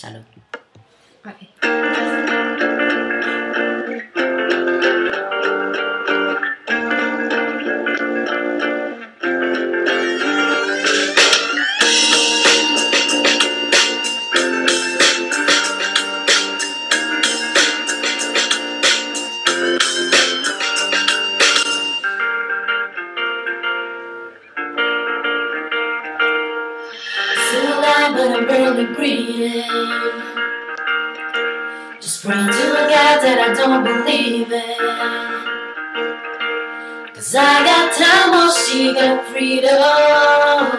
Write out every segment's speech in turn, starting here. चलो आगे। But I'm barely breathing. Just praying to a God that I don't believe in. Cause I got time while she got freedom.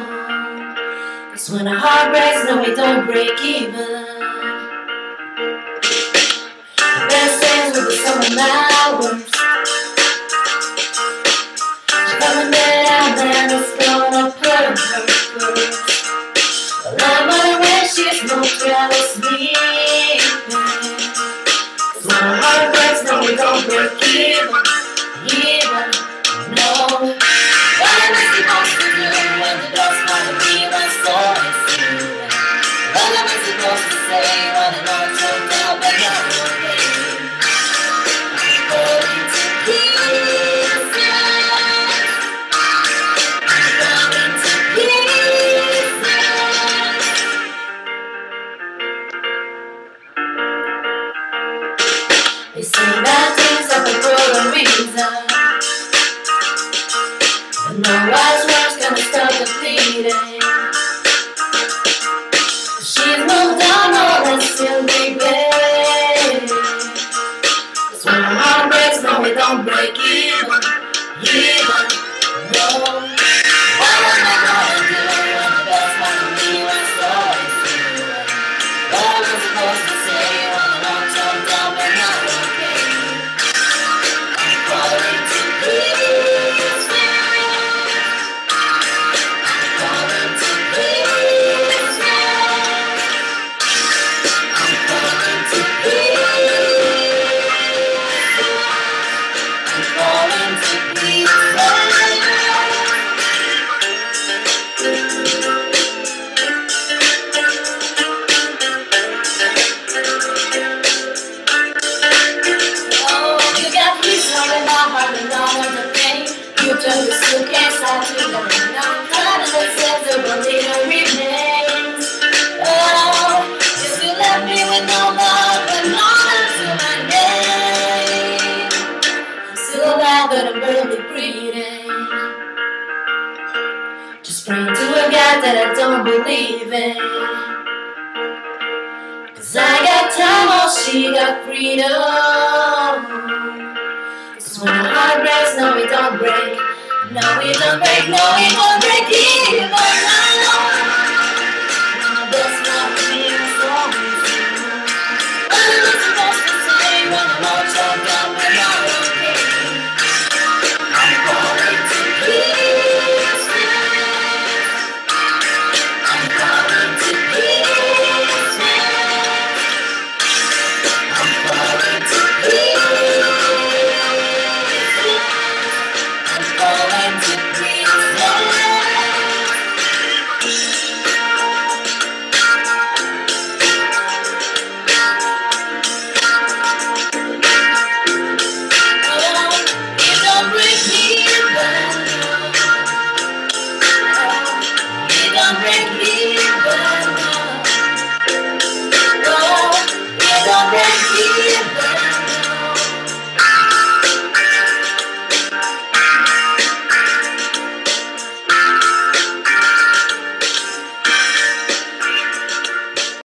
Cause when a heart breaks, no we don't break even. The best days will be some of my worst. She's coming down and it's gonna hurt her. I'm on the way, she's no jealous me. Cause when my heart breaks, no, we don't break even, no. What am I supposed to do when the dogs wanna be my soul is you? What am I supposed to say when the dogs don't know but not okay? I'm going to pieces. They say bad things happen for a reason, and no wise words gonna stop the bleeding. She's moved on, all and still leaving. Cause when my heart breaks, no, we don't break even, no. What am I gonna do when the best man to me when it's all through? What am I supposed to say when the long time down but not okay? I'm calling to please me. I'm calling to please me. I'm calling to please me. I'm calling to please me. Just praying to a God that I don't believe in. Cause I got time while she got freedom. Cause when my heart breaks, no we don't break. No we don't break, no we won't break even.